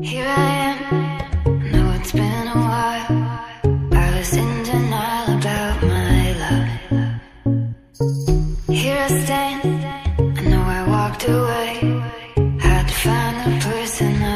Here I am, I know it's been a while. I was in denial about my love. Here I stand, I know I walked away. Had to find the person I